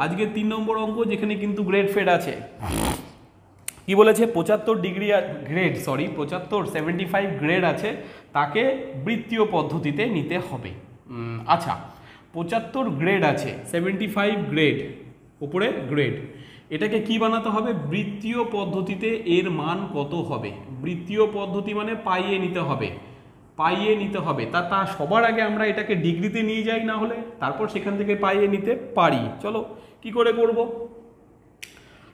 आज के तीन नम्बर अंक जेखाने किन्तु ग्रेड फेड आछे कि बोलेछे 75 डिग्री ग्रेड सरि 75 75 ग्रेड आछे ताके वृत्तीय पद्धतिते निते होबे। अच्छा 75 ग्रेड आछे 75 ग्रेड उपरे ग्रेड এটাকে কি বানাতে হবে বৃত্তীয় পদ্ধতিতে এর মান কত হবে বৃত্তীয় পদ্ধতি মানে পাইয়ে নিতে হবে পাইয়ে নিতে হবে তা তা সবার আগে আমরা এটাকে ডিগ্রিতে নিয়ে যাই না হলে তারপর সেখান থেকে পাইয়ে নিতে পারি। চলো কি করে করব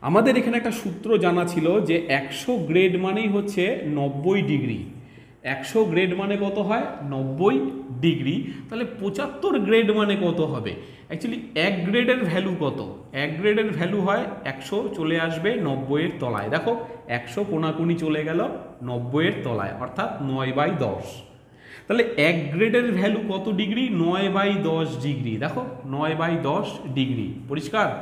আমাদের এখানে একটা সূত্র জানা ছিল যে 100 গ্রেড মানেই হচ্ছে 90 ডিগ্রি 100 গ্রেড মানে কত হয় 90 ডিগ্রি তাহলে 75 গ্রেড মানে কত হবে एक्चुअली एक ग्रेडर भैलू कत एक ग्रेडर भैलू है 100 चले आसबे 90 तलाय देखो 100 कोणाकुणी चले गेल 90 तलाय अर्थात 9/10 ताहले एक ग्रेडर भैलू कत डिग्री 9/10 डिग्री देखो 9/10 डिग्री परिष्कार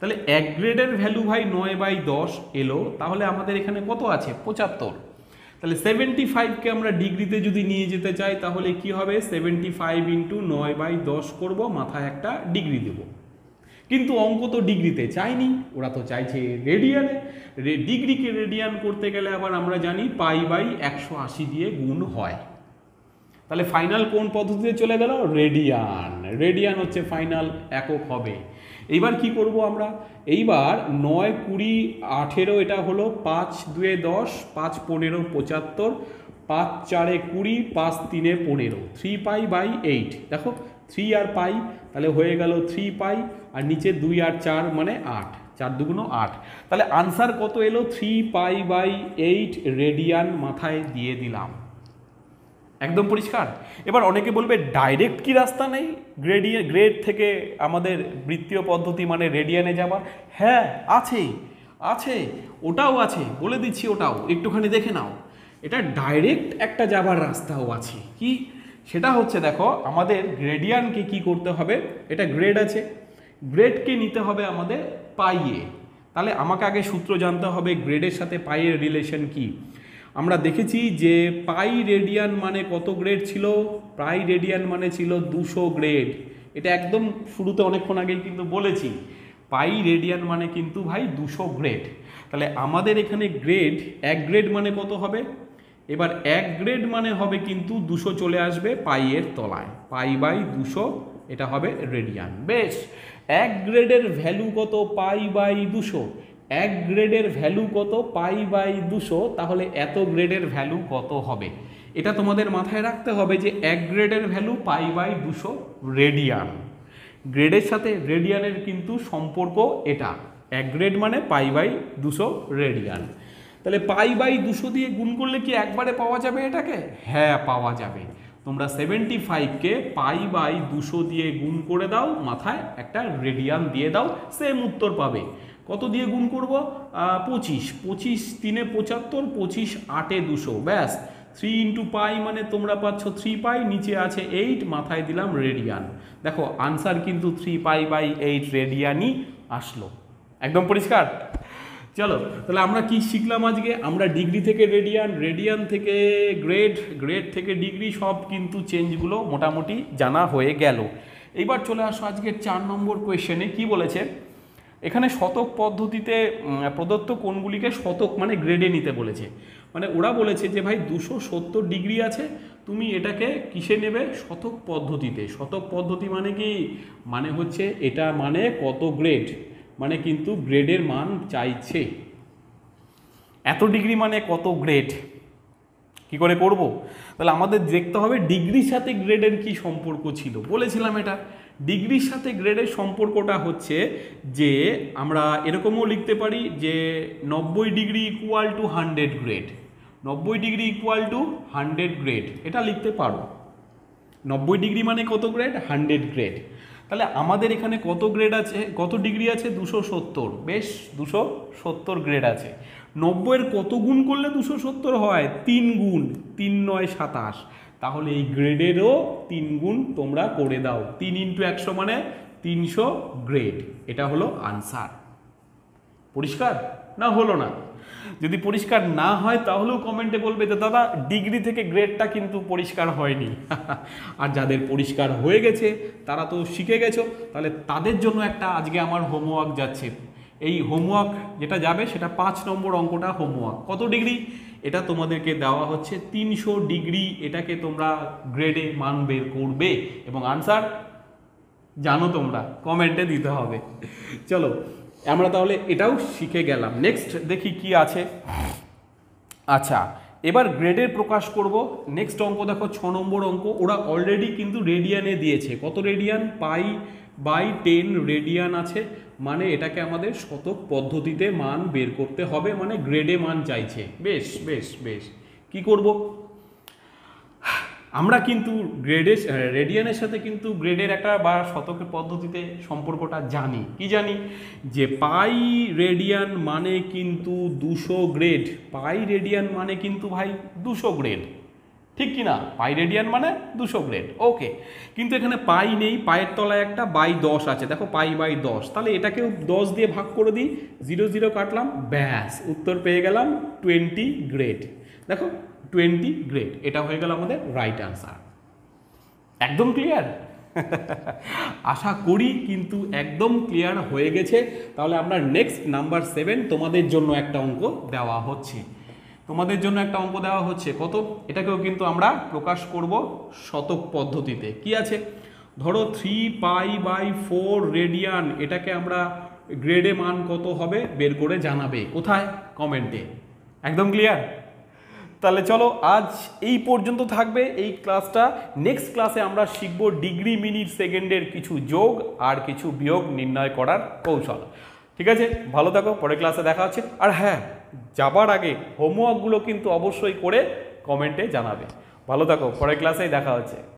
ताहले एक ग्रेडर भैलू भाई 9/10 एलो ताहले आमादेर एखाने कत आछे 75 তাহলে 75 के আমরা ডিগ্রিতে যদি নিয়ে যেতে চাই তাহলে কি হবে 75 ইনটু 9/10 করব মাথায় একটা ডিগ্রি দেব কিন্তু অঙ্ক তো ডিগ্রিতে চাইনি ওরা তো চাইছে রেডিয়ানে ডিগ্রিকে রেডিয়ান করতে গেলে আবার আমরা জানি π/180 দিয়ে গুণ হয় তাহলে ফাইনাল কোন পদ্ধতিতে চলে গেল রেডিয়ান রেডিয়ান হচ্ছে ফাইনাল একক হবে। এইবার কি করব আমরা এইবার 9 20 18 এটা হলো 5 2 10 5 15 75 5 4 20 5 3 15 3π/8 দেখো 3 আর π তাহলে হয়ে গেল 3π আর নিচে 2 আর 4 মানে 8 4 2 গুণ 8 তাহলে আনসার কত এলো 3π/8 রেডিয়ান মাথায় দিয়ে দিলাম एकदम परिष्कार। एबार अनेके बोलबे डायरेक्ट की रास्ता नहीं ग्रेडियन ग्रेड थेके आमादेर वृत्तीय पद्धति माने रेडियने जावा हाँ आछे आछे ओटाओ आछे बोले दिच्छी ओटाओ एकटुखानि देखे नाओ एटा डायरेक्ट एकटा जावार रास्ताओ आछे कि सेटा होच्छे देखो आमादेर ग्रेडियनके की करते होबे एटा ग्रेड आछे ग्रेडके निते होबे आमादेर पाइए ताहले आमाके आगे सूत्र जानते होबे ग्रेडेर साथे पाइएर रिलेशन कि আমরা দেখেছি যে পাই রেডিয়ান মানে কত গ্রেড ছিল পাই রেডিয়ান মানে ছিল 200 গ্রেড এটা একদম শুরুতে অনেকক্ষণ আগে কিন্তু বলেছি পাই রেডিয়ান মানে কিন্তু ভাই 200 গ্রেড তাহলে আমাদের এখানে গ্রেড 1 গ্রেড মানে কত হবে এবার 1 গ্রেড মানে হবে কিন্তু 200 চলে আসবে পাই এর তলায় π/200 এটা হবে রেডিয়ান। বেশ 1 গ্রেডের ভ্যালু কত π/200 एक ग्रेडर भैलू कत π/200 ताहले एत ग्रेडर भैलू कत होबे एटा तोमादेर माथाय राखते होबे जे एक ग्रेडर भैलू π/200 रेडियन ग्रेडेर साथे रेडियनेर किन्तु सम्पर्क एटा एक ग्रेड माने π/200 रेडियन ताहले π/200 दिये गुण करले कि एकबारे पावा जाबे एटाके हाँ पावा जाबे तोमरा 75 के π/200 दिये गुण करे दाओ माथाय एकटा रेडियन दिये दाओ सेम उत्तर पाबे कत दिए गुण करब 25 25 3 75 25 8 200 बस 3 into π माने तोमरा पाच्छ 3π नीचे आछे 8 माथाय दिलाम रेडियन देखो आंसर किन्तु 3π/8 रेडियनई आसलो एकदम परिष्कार। चलो ताहले आमरा कि शिखलाम आजके आमरा डिग्री थेके रेडियन रेडियन थेके ग्रेड ग्रेड थेके डिग्री सब किन्तु चेन्जगुलो मोटामुटी जाना हये गेल। एइबार चले आसो आजके 4 नम्बर क्वेश्चने कि बोलेछे एखाने शतक पद्धतिते प्रदत्त कोणगुलिके शतक माने ग्रेडे निते बोलेछे माने ओरा बोलेछे जे भाई 270 डिग्री आछे तुमी एटाके किसे नेबे शतक पद्धतिते शतक पद्धति माने कि माने होच्छे एटा माने कत ग्रेड माने किन्तु ग्रेडेर मान चाइछे एत डिग्री माने कत ग्रेड कि करे करब ताहले आमादेर देखते होबे डिग्रिर साथे ग्रेडेर कि सम्पर्क छिलो बोलेछिलाम एटा डिग्रिर साथे ग्रेडेर सम्पर्कटा होच्छे जे आमरा एरकमो लिखते पारी जे 90 degree equal to 100 grade 90 degree equal to 100 grade एटा लिखते पारो 90 डिग्री माने कत ग्रेड 100 ग्रेड ताहले आमादेर एखाने कत ग्रेड आछे कत डिग्री आछे 270 बेश 270 ग्रेड आछे 90 एर कत गुण करले 270 हय 3 गुण 3 9 27 ताहले ये ग्रेडेरो 3 गुण तोमरा करे दाओ 3 into 100 माने 300 ग्रेड एटा हलो आंसर। परिष्कार ना हलो ना যদি পরিষ্কার না হয় তাহলেও কমেন্টে বলবে যে দাদা ডিগ্রি থেকে গ্রেডটা কিন্তু পরিষ্কার হয়নি। আর যাদের পরিষ্কার হয়ে গেছে তারা তো শিখে গেছো, তাহলে তাদের জন্য একটা আজকে আমার হোমওয়ার্ক যাচ্ছে। এই হোমওয়ার্ক যেটা যাবে সেটা 5 নম্বর অঙ্কটা হোমওয়ার্ক। কত ডিগ্রি এটা তোমাদেরকে দেওয়া হচ্ছে 300 ডিগ্রি। এটাকে তোমরা গ্রেডে মান বের করবে এবং আনসার জানো তোমরা কমেন্টে দিতে হবে। চলো আমরা তাহলে এটাও শিখে গেলাম। নেক্সট দেখি কি আছে। আচ্ছা এবার গ্রেডের প্রকাশ করব। নেক্সট অঙ্ক দেখো 6 নম্বর অঙ্ক। ওরা অলরেডি কিন্তু রেডিয়ানে দিয়েছে। কত রেডিয়ান? পাই বাই 10 রেডিয়ান আছে, মানে এটাকে আমাদের শতক পদ্ধতিতে মান বের করতে হবে, মানে গ্রেডে মান চাইছে। বেশ বেশ বেশ কি করব আমরা কিন্তু গ্রেডের রেডিয়ানের সাথে কিন্তু গ্রেডের একটা বা শতকের পদ্ধতিতে সম্পর্কটা জানি। কি জানি? যে পাই রেডিয়ান মানে কিন্তু 200 গ্রেড। পাই রেডিয়ান মানে কিন্তু ভাই 200 গ্রেড, ঠিক কি না? পাই রেডিয়ান মানে 200 গ্রেড, ওকে। কিন্তু এখানে পাই নেই, পায়ের তলায় একটা বাই 10 আছে। দেখো পাই বাই 10, তাহলে এটাকেও 10 দিয়ে ভাগ করে দিই, 0 0 কাটলাম, ব্যাস উত্তর পেয়ে গেলাম 20 গ্রেড। দেখো 20 গ্রেড এটা হয়ে গেল আমাদের রাইট আনসার। একদম ক্লিয়ার? আশা করি কিন্তু একদম ক্লিয়ার হয়ে গেছে। তাহলে আমরা নেক্সট নাম্বার 7 তোমাদের জন্য একটা অঙ্ক দেওয়া হচ্ছে। তোমাদের জন্য একটা অঙ্ক দেওয়া হচ্ছে কত, এটাকেও কিন্তু আমরা প্রকাশ করব শতক পদ্ধতিতে। কি আছে? ধরো 3π/4 রেডিয়ান, এটাকে আমরা গ্রেডে মান কত হবে বের করে জানাবে। কোথায়? কমেন্টে। একদম ক্লিয়ার? তাহলে চলো আজ এই পর্যন্ত থাকবে এই ক্লাসটা। নেক্সট ক্লাসে আমরা শিখব ডিগ্রি মিনিট সেকেন্ডের কিছু যোগ আর কিছু বিয়োগ নির্ণয় করার কৌশল। ঠিক আছে, ভালো থাকো, পরের ক্লাসে দেখা হচ্ছে। আর হ্যাঁ, যাবার আগে হোমওয়ার্কগুলো কিন্তু অবশ্যই করে কমেন্টে জানাবে। ভালো থাকো, পরের ক্লাসেই দেখা হচ্ছে।